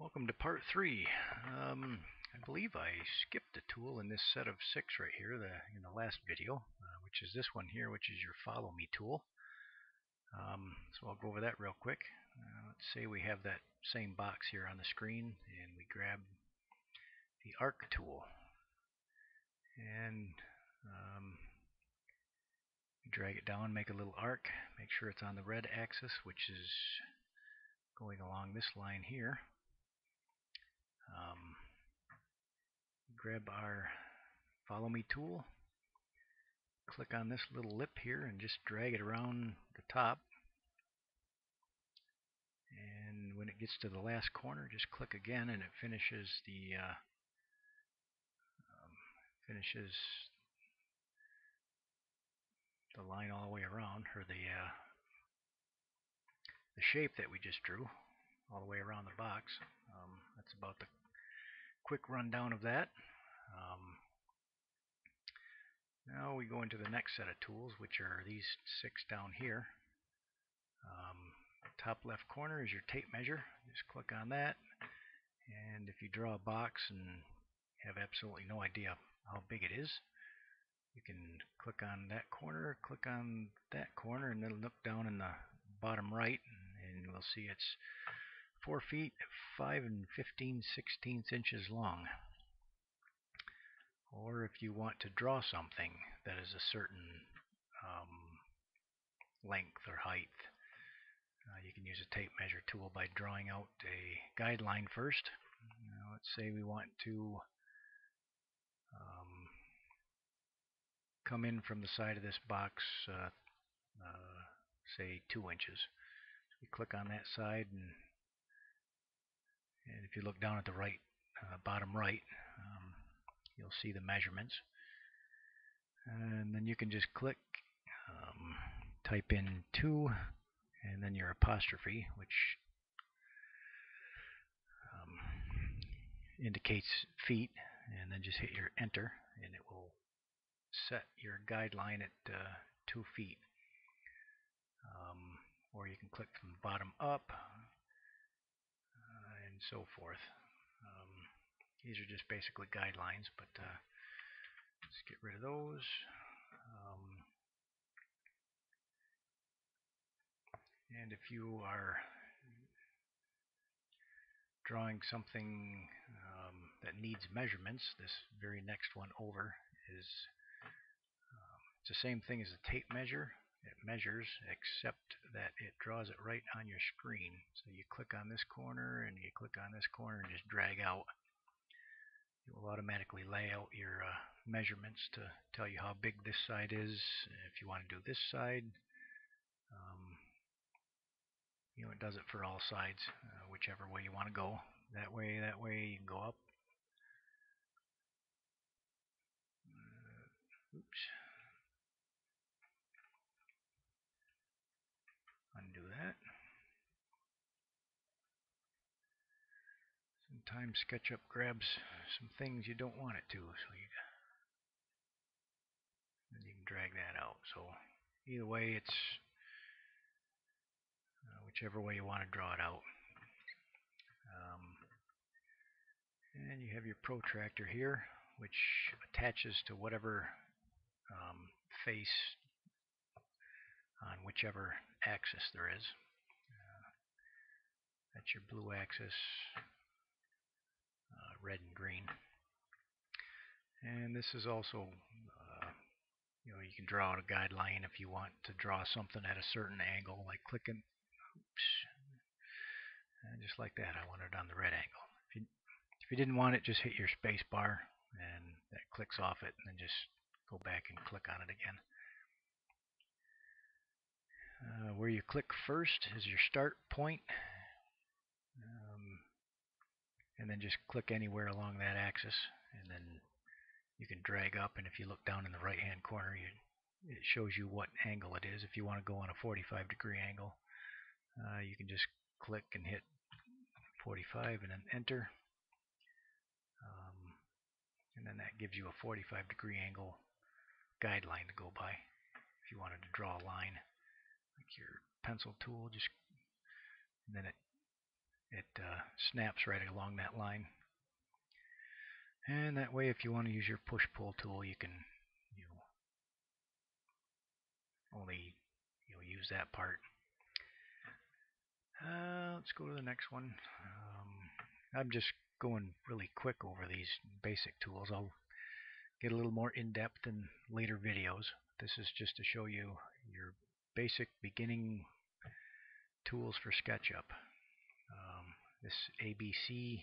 Welcome to part 3. I believe I skipped a tool in this set of 6 right here in the last video, which is this one here, which is your follow me tool. So I'll go over that real quick. Let's say we have that same box here on the screen, and we grab the arc tool and drag it down, make a little arc, make sure it's on the red axis, which is going along this line here. Grab our follow me tool, click on this little lip here and just drag it around the top, and when it gets to the last corner just click again and it finishes the line all the way around, or the shape that we just drew all the way around the box. That's about the quick rundown of that. Now we go into the next set of tools, which are these 6 down here. Top left corner is your tape measure. Just click on that, and if you draw a box and have absolutely no idea how big it is, you can click on that corner, click on that corner, and then look down in the bottom right and we'll see it's 4 feet 5 and 15/16 inches long. Or if you want to draw something that is a certain length or height, you can use a tape measure tool by drawing out a guideline first. Now let's say we want to come in from the side of this box say 2 inches. So we click on that side, and if you look down at the right bottom right, you'll see the measurements, and then you can just click, type in 2 and then your apostrophe, which indicates feet, and then just hit your enter and it will set your guideline at 2 feet. Or you can click from the bottom up and so forth. These are just basically guidelines, but let's get rid of those. And if you are drawing something that needs measurements, this very next one over is it's the same thing as a tape measure. It measures, except that it draws it right on your screen. So you click on this corner and you click on this corner and just drag out. It will automatically lay out your measurements to tell you how big this side is. If you want to do this side, you know, it does it for all sides, whichever way you want to go. That way you can go up. Oops. Undo that. Sometimes SketchUp grabs some things you don't want it to, so you can drag that out. So either way, it's whichever way you want to draw it out. And you have your protractor here, which attaches to whatever face on whichever axis there is. That's your blue axis, red and green. And this is also, you know, you can draw out a guideline if you want to draw something at a certain angle, like clicking, and just like that. I want it on the red angle. If you didn't want it, just hit your space bar, and that clicks off it, and then just go back and click on it again. Where you click first is your start point, and then just click anywhere along that axis, and then you can drag up, and if you look down in the right hand corner, it shows you what angle it is. If you want to go on a 45-degree angle, you can just click and hit 45 and then enter, and then that gives you a 45-degree angle guideline to go by if you wanted to draw a line. Your pencil tool, just and then it snaps right along that line. And that way, if you want to use your push-pull tool, you can you'll use that part. Let's go to the next one. I'm just going really quick over these basic tools. I'll get a little more in-depth in later videos. This is just to show you your basic beginning tools for SketchUp. This ABC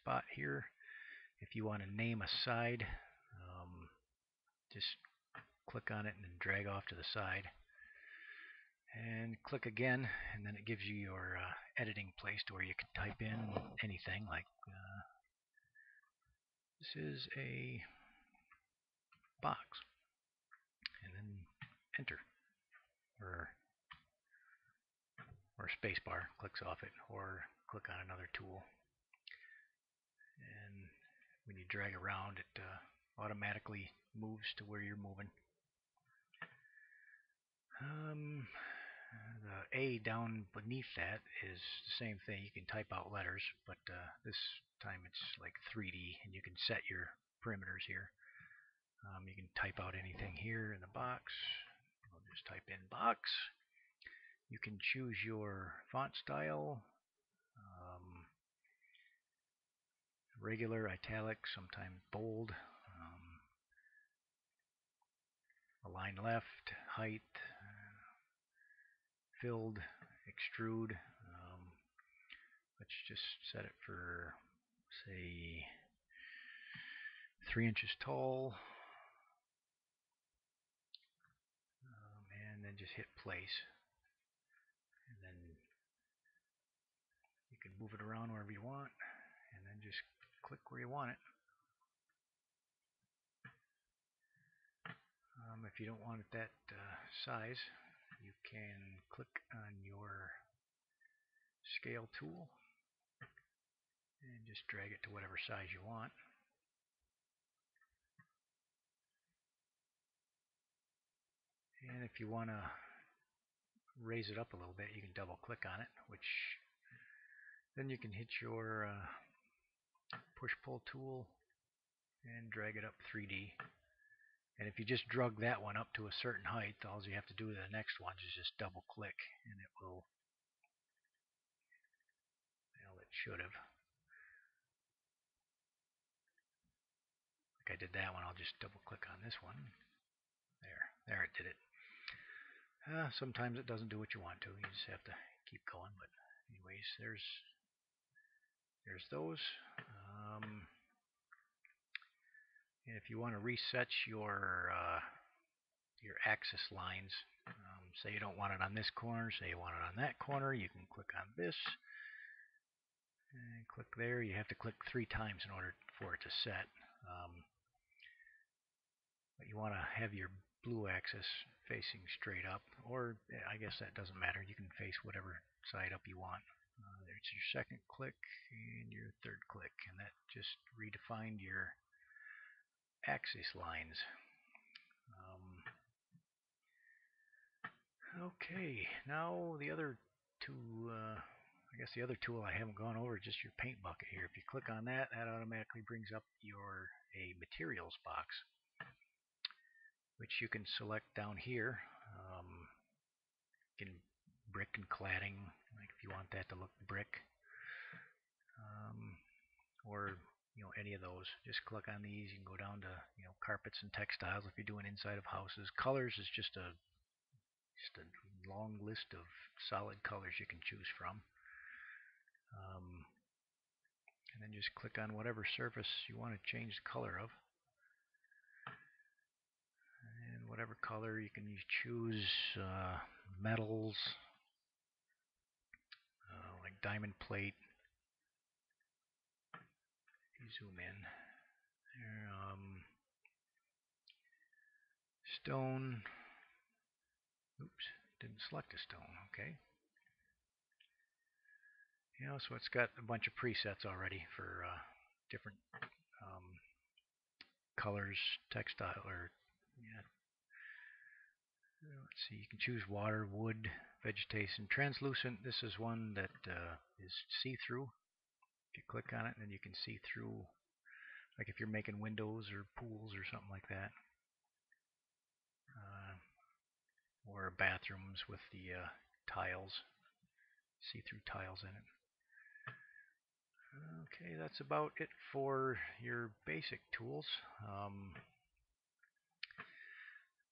spot here, if you want to name a side, just click on it and then drag off to the side and click again, and then it gives you your editing place to where you can type in anything, like this is a box, and then enter or spacebar clicks off it, or click on another tool, and when you drag around it automatically moves to where you're moving. The A down beneath that is the same thing. You can type out letters, but this time it's like 3D, and you can set your perimeters here. You can type out anything here in the box. I'll just type in box. You can choose your font style, regular, italic, sometimes bold, align left, height, filled, extrude. Let's just set it for, say, 3 inches tall, and then just hit place, and then you can move it around wherever you want, and then just click where you want it. If you don't want it that size, you can click on your scale tool and just drag it to whatever size you want. And if you want to raise it up a little bit, you can double click on it, which then you can hit your push-pull tool and drag it up 3D. And if you just drag that one up to a certain height, all you have to do with the next one is just double click, and it will, well, it should have. Like I did that one, I'll just double click on this one. There it did it. Sometimes it doesn't do what you want to. You just have to keep going. But anyways, there's those. And if you want to reset your axis lines, say you don't want it on this corner, say you want it on that corner, you can click on this and click there. You have to click 3 times in order for it to set. But you want to have your blue axis facing straight up, or I guess that doesn't matter. You can face whatever side up you want. There's your second click and your third click, and that just redefined your axis lines. Okay, now the other two, I guess the other tool I haven't gone over is just your paint bucket here. If you click on that, that automatically brings up your materials box, which you can select down here. You can brick and cladding, like if you want that to look brick, or any of those. Just click on these. You can go down to carpets and textiles if you're doing inside of houses. Colors is just a long list of solid colors you can choose from. And then just click on whatever surface you want to change the color of. And whatever color you can choose, metals, like diamond plate. Zoom in there, stone. Oops, didn't select a stone. Okay, so it's got a bunch of presets already for different colors, textile, or let's see, you can choose water, wood, vegetation, translucent. This is one that is see-through, You click on it and then you can see through, like if you're making windows or pools or something like that, or bathrooms with the tiles, see-through tiles in it. Okay, that's about it for your basic tools.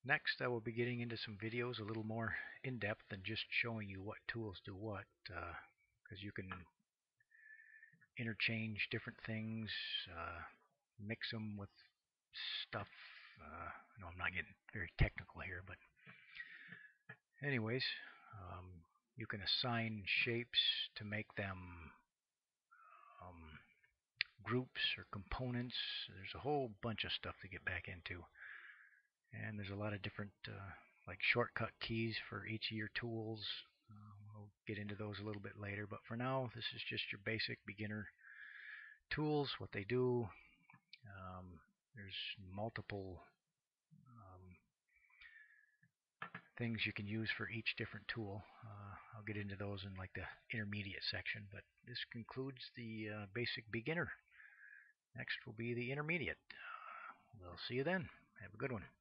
Next I will be getting into some videos a little more in-depth than just showing you what tools do what, because you can interchange different things, mix them with stuff. I know I'm not getting very technical here, but anyways, you can assign shapes to make them groups or components. There's a whole bunch of stuff to get back into, and there's a lot of different like shortcut keys for each of your tools. We'll get into those a little bit later, but for now this is just your basic beginner tools, what they do. There's multiple things you can use for each different tool. I'll get into those in like the intermediate section, but this concludes the basic beginner. Next will be the intermediate. We'll see you then. Have a good one.